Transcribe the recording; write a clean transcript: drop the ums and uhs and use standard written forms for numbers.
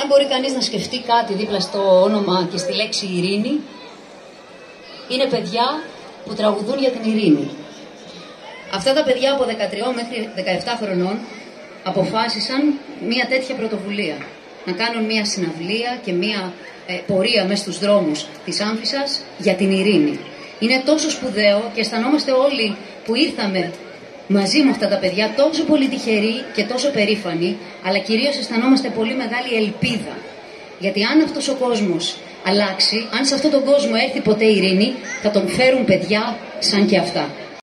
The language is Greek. Αν μπορεί κανείς να σκεφτεί κάτι δίπλα στο όνομα και στη λέξη ειρήνη, είναι παιδιά που τραγουδούν για την ειρήνη. Αυτά τα παιδιά από 13 μέχρι 17 χρονών αποφάσισαν μια τέτοια πρωτοβουλία. Να κάνουν μια συναυλία και μια πορεία μέσα στους δρόμους της Άμφισσας για την ειρήνη. Είναι τόσο σπουδαίο και αισθανόμαστε όλοι που ήρθαμε μαζί με αυτά τα παιδιά τόσο πολύ τυχεροί και τόσο περήφανοι, αλλά κυρίως αισθανόμαστε πολύ μεγάλη ελπίδα. Γιατί αν αυτός ο κόσμος αλλάξει, αν σε αυτόν τον κόσμο έρθει ποτέ ειρήνη, θα τον φέρουν παιδιά σαν και αυτά.